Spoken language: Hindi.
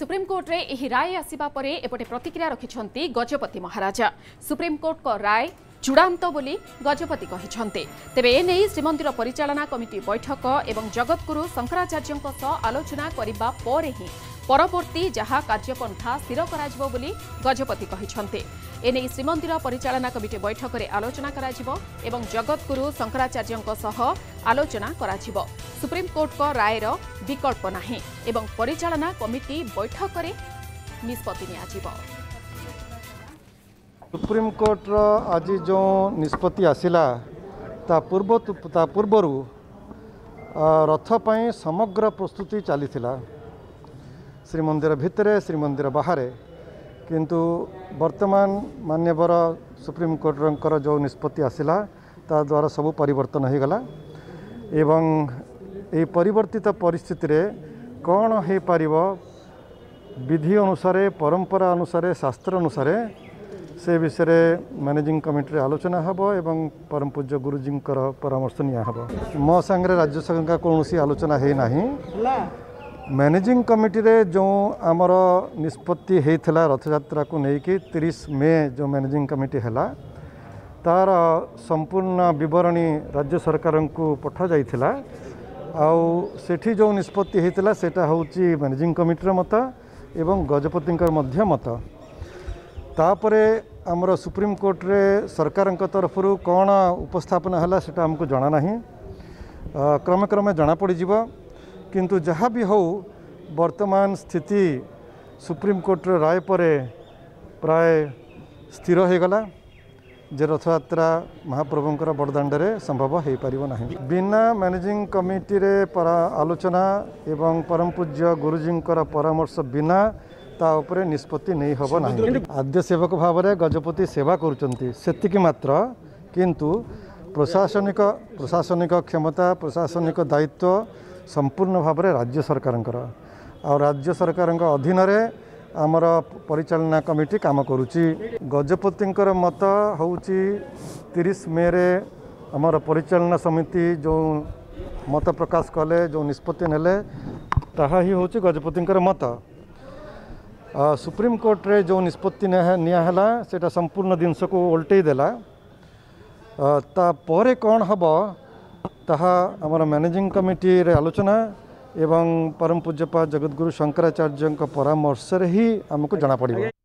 सुप्रीम कोर्ट रे एही राय आसीबा परे एपटे प्रतिक्रिया रखिछंती गजपति महाराजा। सुप्रीम कोर्ट को राय चूड़ांत बोली गजपति कहिछंते। तेबे ए नै श्रीमंदिर परिचालना कमिटी बैठक एवं जगतगुरु शंकराचार्यंक सह आलोचना करिबा परे ही परवर्ती जहां कार्यपंथा स्थिर कराजिबो बोली गजपति कहिछंते। एने श्रीमंदिर परिचालना कमिटी बैठक रे आलोचना कराजिबो एवं जगतगुरु शंकराचार्यंक सह आलोचना कराजिबो। सुप्रीम कोर्ट को राय रो विकल्प नाही एवं परिचालना कमिटी बैठक रे निष्पत्ति नियाजिबो। सुप्रीम कोर्ट रो आज जो निष्पत्ति आसिला ता पूर्वरु रथ पई समग्र प्रस्तुति चलीथिला श्रीमंदिर भितरे श्रीमंदिर बाहर, किंतु वर्तमान मान्यवर सुप्रीम कोर्टर जो निष्पत्ति आसला ता द्वारा सब परिवर्तन हो गला एवं ये परिवर्तित परिस्थिति रे कौन हो पारिबो विधि अनुसार परंपरा अनुसार शास्त्र अनुसार से विषय में मैनेजिंग कमिटी आलोचना हे एवं परम पूज्य गुरुजी परामर्श निया हे। मो संगे राज्य सरकार कौन सी आलोचना है नाही। मैनेजिंग कमिटी रे जो आमर निष्पत्ति होता रथयात्रा को लेकिन 30 मे जो मैनेजिंग कमिटी है तार संपूर्ण बरणी राज्य सरकार को पठा जाइथिला। आउ सेठी जो निष्पत्ति होता सेटा हूँ मैनेजिंग कमिटीर मत एवं गजपति मत। तापरे आमर सुप्रीम कोर्ट रे सरकार तरफ कौन उपस्थापना है सेटा हमको जाना नहीं, क्रमे क्रमे जाना पड़िजिव। किंतु जहाँ भी हो वर्तमान स्थिति सुप्रीम कोर्ट राय परे प्राय स्थिर हो गला जे रथयात्रा महाप्रभुंकर बड़दाण्डे संभव हो पारिबो नाही बिना मैनेजिंग कमिटी रे आलोचना एवं परम पूज्य गुरुजींकर परामर्श बिना ता उपरे निष्पत्ति नहीं हबो नाही। आद्य सेवक भाव रे गजपति सेवा करूचंती सेतिकी मात्र, किंतु प्रशासनिक क्षमता प्रशासनिक दायित्व संपूर्ण भाव में राज्य सरकार आ राज्य सरकार अधीन आमर परिचालना कमिटी काम करुच्ची। गजपति मत हूँ 30 मे आमर परिचालना समिति जो मत प्रकाश कले जो निष्पत्ति नेले ताहा ही हूँ गजपति मत। सुप्रीम कोर्ट रे जो निष्पत्ति नियाहला सेटा संपूर्ण जिनस को उल्टे देला तापर कौन हम ताहा आमर मैनेजिंग कमिटी रे आलोचना एवं परम पूज्यपा जगत गुरु शंकराचार्य परामर्श ही आमको जाना पड़ेगा।